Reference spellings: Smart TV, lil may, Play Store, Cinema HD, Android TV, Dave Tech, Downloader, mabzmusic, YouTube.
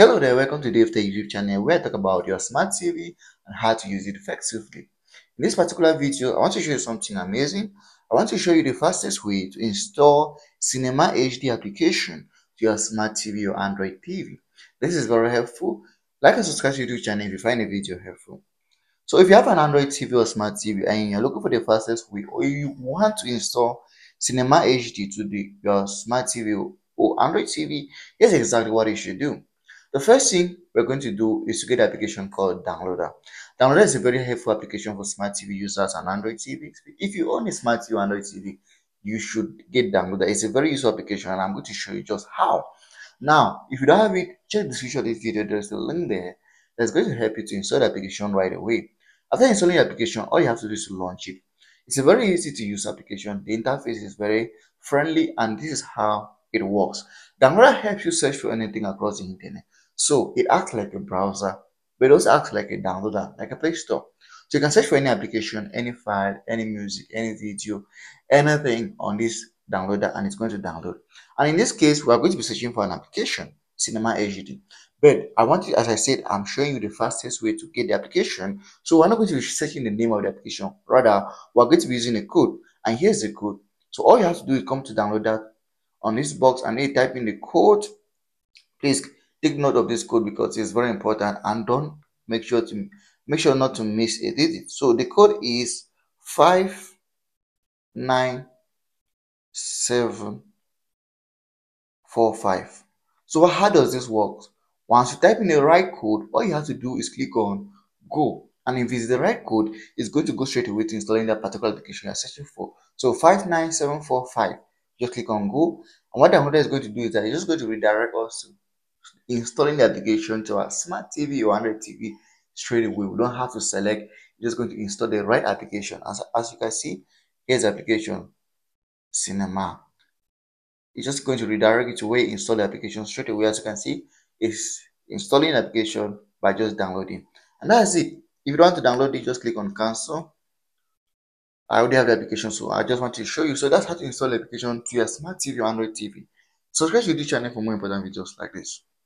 Hello there, welcome to Dave Tech YouTube channel where I talk about your smart TV and how to use it effectively. In this particular video, I want to show you something amazing. I want to show you the fastest way to install Cinema HD application to your smart TV or Android TV. This is very helpful. Like and subscribe to YouTube channel if you find the video helpful. So if you have an Android TV or smart TV and you're looking for the fastest way, or you want to install Cinema HD to your smart TV or Android TV, here's exactly what you should do. The first thing we're going to do is to get an application called Downloader. Downloader is a very helpful application for smart TV users and Android TV. If you own a smart TV or Android TV, you should get Downloader. It's a very useful application and I'm going to show you just how. Now, if you don't have it, check the description of this video. There's a link there that's going to help you to install the application right away. After installing the application, all you have to do is to launch it. It's a very easy to use application. The interface is very friendly and this is how it works. Downloader helps you search for anything across the internet. So it acts like a browser, but it also acts like a downloader, like a Play Store. So you can search for any application, any file, any music, any video, anything on this downloader, and it's going to download. And in this case, we are going to be searching for an application, Cinema HD. But I want you, as I said, I'm showing you the fastest way to get the application. So we're not going to be searching the name of the application. Rather, we're going to be using a code, and here's the code. So all you have to do is come to Downloader on this box, and then type in the code. Please take note of this code because it's very important, and don't make sure not to miss a digit. So the code is 59745. So how does this work? Once you type in the right code, all you have to do is click on go, and if it's the right code, it's going to go straight away to installing that particular application you're searching for. So 59745. Just click on go, and what the downloader is going to do is that it's just going to redirect us to installing the application to our smart TV or Android TV straight away. We don't have to select, you're just going to install the right application. As you can see, here's the application, Cinema. It's just going to redirect it to where you install the application straight away. As you can see, it's installing the application by just downloading. And that's it. If you don't want to download it, just click on cancel. I already have the application, so I just want to show you. So that's how to install the application to your smart TV or Android TV. Subscribe to this channel for more important videos like this.